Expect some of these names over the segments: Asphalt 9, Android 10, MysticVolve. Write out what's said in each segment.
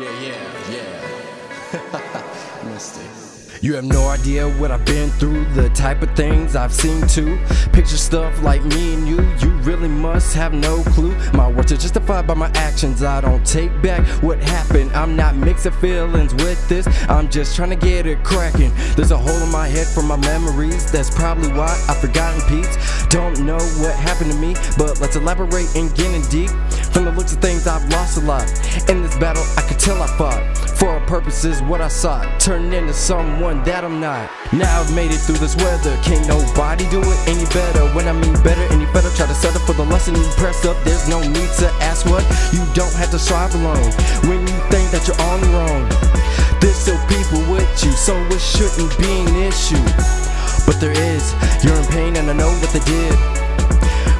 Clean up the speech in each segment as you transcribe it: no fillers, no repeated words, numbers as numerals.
Yeah. Mystic. You have no idea what I've been through, the type of things I've seen too. Picture stuff like me and you really must have no clue. My words are justified by my actions, I don't take back what happened. I'm not mixing feelings with this, I'm just trying to get it cracking. There's a hole in my head from my memories, that's probably why I've forgotten Pete. Don't know what happened to me, but let's elaborate and get in deep. From the looks of things, I've lost a lot. In this battle, I could tell I fought for our purposes, what I sought, turned into someone that I'm not. Now I've made it through this weather, can't nobody do it any better. When I mean better, any better, try to settle for the lesson you pressed up. There's no need to ask what, you don't have to strive alone. When you think that you're on your own, there's still people with you, so it shouldn't be an issue. But there is, you're in pain and I know what they did.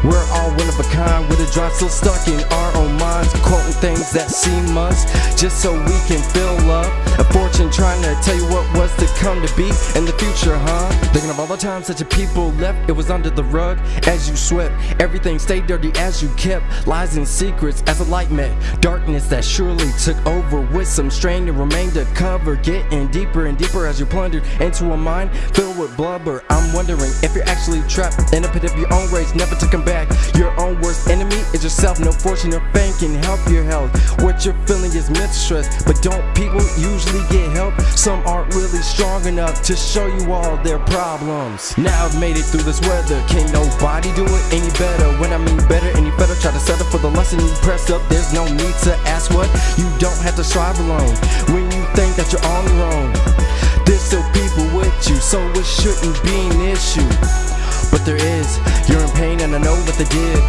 We're all one of a kind, with a drive still stuck in our own minds, quoting things that seem us, just so we can fill up a fortune, trying to tell you what was to come to be in the future, huh? Thinking of all the times that your people left, it was under the rug as you swept. Everything stayed dirty as you kept lies and secrets as a light met darkness that surely took over with some strain and remained to cover, getting deeper and deeper as you plundered into a mind filled with blubber. I'm wondering if you're actually trapped in a pit of your own rage, never to come back. Your own worst enemy is yourself. No fortune or fame can help your health. What you're feeling is mental stress, but don't people usually get help? Some aren't really strong enough to show you all their problems. Now I've made it through this weather, can't nobody do it any better. When I mean better, any better, try to settle for the lesson you pressed up. There's no need to ask what, you don't have to strive alone. When you think that you're on your own, there's still people with you, so it shouldn't be an issue. But there is, you're in pain and I know what they did.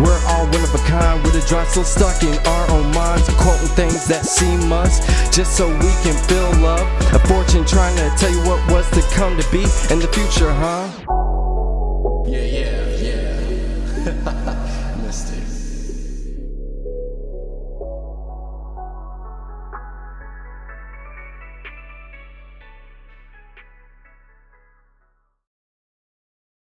We're all one of a kind, with a drive still stuck in our own minds, quoting things that seem us, just so we can fill up a fortune, trying to tell you what was to come to be in the future, huh? Yeah. Mystic.